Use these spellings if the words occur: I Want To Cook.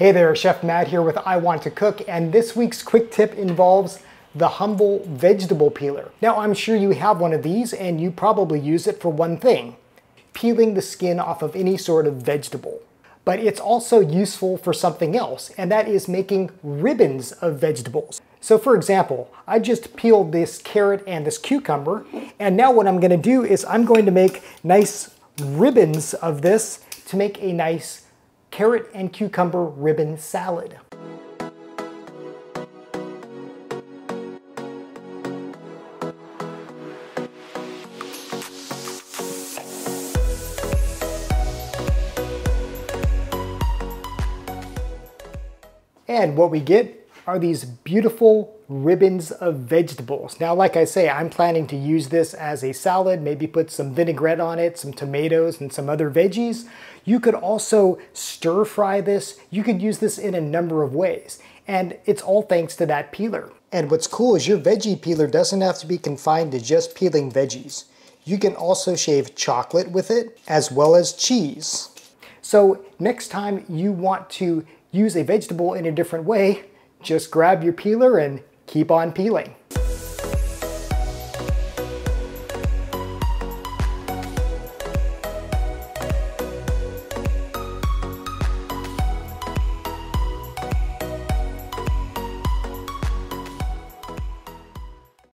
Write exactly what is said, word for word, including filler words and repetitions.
Hey there, Chef Matt here with I Want To Cook, and this week's quick tip involves the humble vegetable peeler. Now, I'm sure you have one of these, and you probably use it for one thing, peeling the skin off of any sort of vegetable. But it's also useful for something else, and that is making ribbons of vegetables. So for example, I just peeled this carrot and this cucumber, and now what I'm gonna do is I'm going to make nice ribbons of this to make a nice carrot and cucumber ribbon salad. And what we get are these beautiful ribbons of vegetables. Now, like I say, I'm planning to use this as a salad, maybe put some vinaigrette on it, some tomatoes, and some other veggies. You could also stir fry this. You could use this in a number of ways. And it's all thanks to that peeler. And what's cool is your veggie peeler doesn't have to be confined to just peeling veggies. You can also shave chocolate with it, as well as cheese. So next time you want to use a vegetable in a different way, just grab your peeler and keep on peeling.